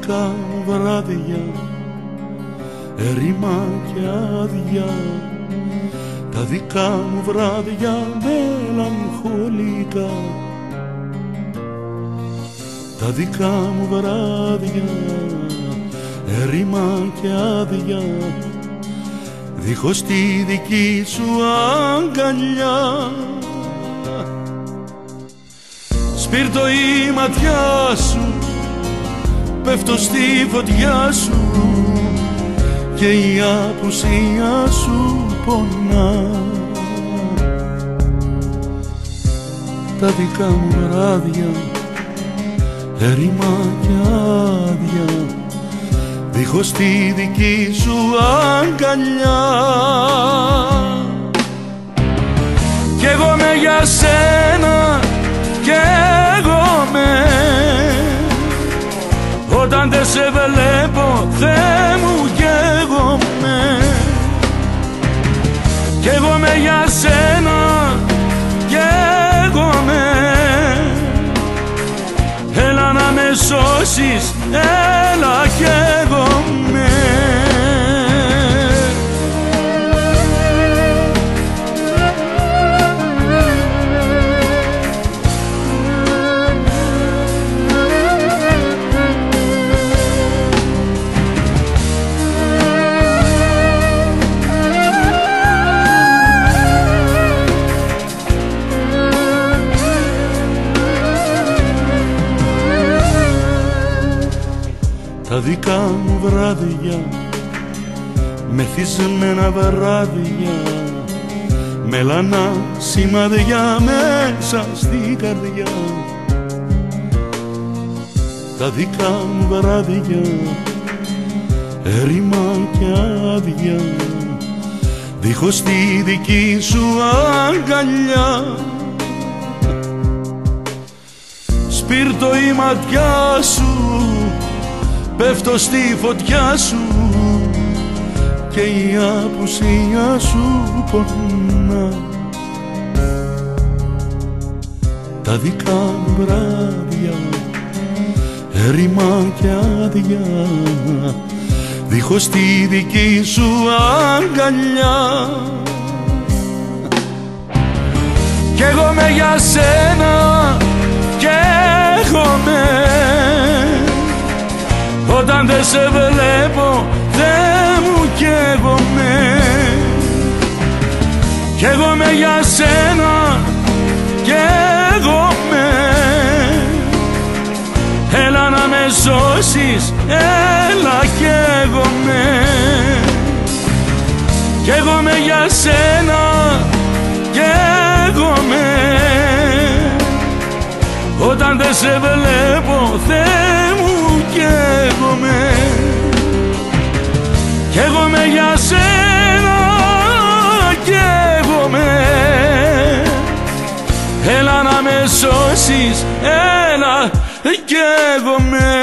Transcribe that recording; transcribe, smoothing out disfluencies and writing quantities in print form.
μουσικά βράδια, ερήμα και άδεια, τα δικά μου βράδια μελαγχολικά, τα δικά μου βράδια, ερήμα και άδεια, δίχως τη δική σου αγκαλιά. Σπίρτω η ματιά σου, πέφτω στη φωτιά σου και η απουσία σου πονά. Τα δικά μου βράδια, έρημα και άδεια, δίχως τη δική σου αγκαλιά. Κι εγώ με για σένα, κι εγώ με. Όταν δεν σε βλέπω, Θεέ μου, κι εγώ με. Κι εγώ με για σένα, κι εγώ με. Έλα να με σώσεις, έλα κι εγώ με. Τα δικά μου βράδια, μεθυσμένα βράδια, μελανά σημαδιά μέσα στην καρδιά. Τα δικά μου βράδια, έρημα και άδεια, δίχως τη δική σου αγκαλιά. Σπίρτω η ματιά σου, πέφτω στη φωτιά σου και η απουσία σου πονά. Τα δικά μου βράδια, έρημα και άδεια, δίχως τη δική σου αγκαλιά. Κι εγώ με για σένα, κι εγώ με. Όταν δεν σε βλέπω, Θεέ μου, κι εγώ με. Κι εγώ με για σένα, κι εγώ με. Έλα να με σώσεις, έλα κι εγώ με. Κι εγώ με για σένα, κι εγώ με. Όταν δεν σε βλέπω, Θεέ μου, κι εγώ με. Κι εγώ με για σένα, κι εγώ με. Έλα να με σώσεις, έλα κι εγώ με.